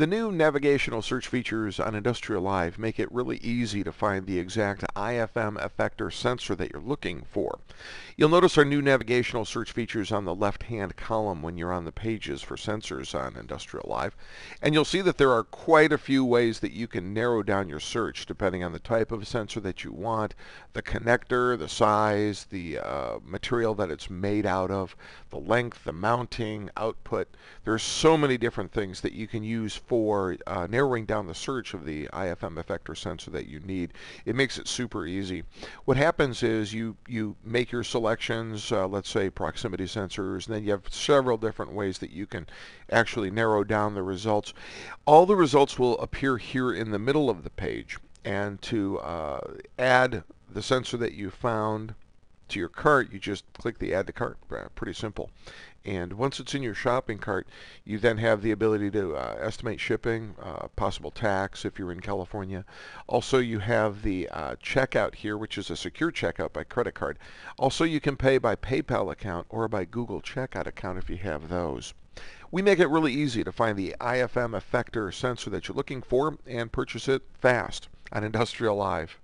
The new navigational search features on Industrial Live make it really easy to find the exact IFM effector sensor that you're looking for. You'll notice our new navigational search features on the left-hand column when you're on the pages for sensors on Industrial Live. And you'll see that there are quite a few ways that you can narrow down your search depending on the type of sensor that you want, the connector, the size, the material that it's made out of, the length, the mounting, output. There's so many different things that you can use for narrowing down the search of the IFM effector sensor that you need. It makes it super easy. What happens is you make your selections, let's say proximity sensors, and then you have several different ways that you can actually narrow down the results. All the results will appear here in the middle of the page, and to add the sensor that you found to your cart, you just click the add to cart. Pretty simple. And once it's in your shopping cart, you then have the ability to estimate shipping, possible tax if you're in California. Also, you have the checkout here, which is a secure checkout by credit card. Also, you can pay by PayPal account or by Google checkout account if you have those. We make it really easy to find the IFM effector sensor that you're looking for and purchase it fast on Industrial Live.